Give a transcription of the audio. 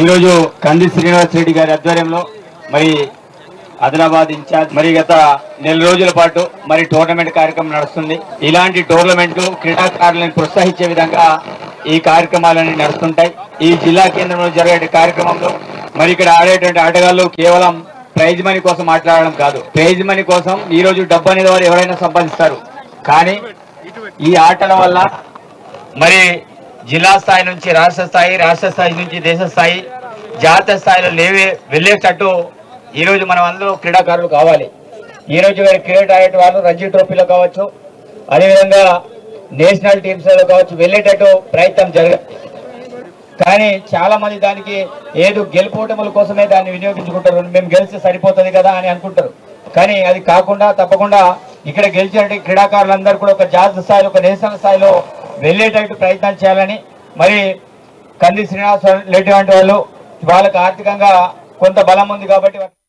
ఈరోజు కంది శ్రీనివాసరెడ్డి గారి ఆధ్వర్యంలో మరి ఆదిలాబాద్ ఇన్ఛార్జ్ మరి గత నెల రోజుల పాటు మరి టోర్నమెంట్ కార్యక్రమం నడుస్తుంది. ఇలాంటి టోర్నమెంట్లు క్రీడాకారులను ప్రోత్సహించే విధంగా ఈ కార్యక్రమాలన్నీ నడుస్తుంటాయి. ఈ జిల్లా కేంద్రంలో జరిగే కార్యక్రమంలో మరి ఇక్కడ ఆడేటువంటి ఆటగాళ్లు కేవలం ప్రైజ్ మనీ కోసం మాట్లాడడం కాదు. ప్రైజ్ మనీ కోసం ఈ రోజు డబ్బు అనేది వారు ఎవరైనా సంపాదిస్తారు, కానీ ఈ ఆటల వల్ల మరి జిల్లా స్థాయి నుంచి రాష్ట్ర స్థాయి, రాష్ట్ర స్థాయి నుంచి దేశ స్థాయి, జాతీయ స్థాయిలో వెళ్ళేటట్టు ఈరోజు మనం అందరూ క్రీడాకారులు కావాలి. ఈరోజు వారి క్రికెట్ ఆడే వాళ్ళు రంజీ ట్రోఫీలో కావచ్చు, అదేవిధంగా నేషనల్ టీమ్స్లో కావచ్చు వెళ్ళేటట్టు ప్రయత్నం జరగాలి. కానీ చాలా మంది దానికి ఏదో గెలుపోటముల కోసమే దాన్ని వినియోగించుకుంటారు. మేము గెలిస్తే సరిపోతుంది కదా అని అనుకుంటారు, కానీ అది కాకుండా తప్పకుండా ఇక్కడ గెలిచినటువంటి క్రీడాకారులందరూ కూడా ఒక జాతీయ స్థాయిలో, ఒక నేషనల్ స్థాయిలో వెళ్ళేటట్టు ప్రయత్నం చేయాలని మరి కంది శ్రీనివాసరెడ్డి వంటి వాళ్ళు వాళ్ళకు ఆర్థికంగా కొంత బలం ఉంది కాబట్టి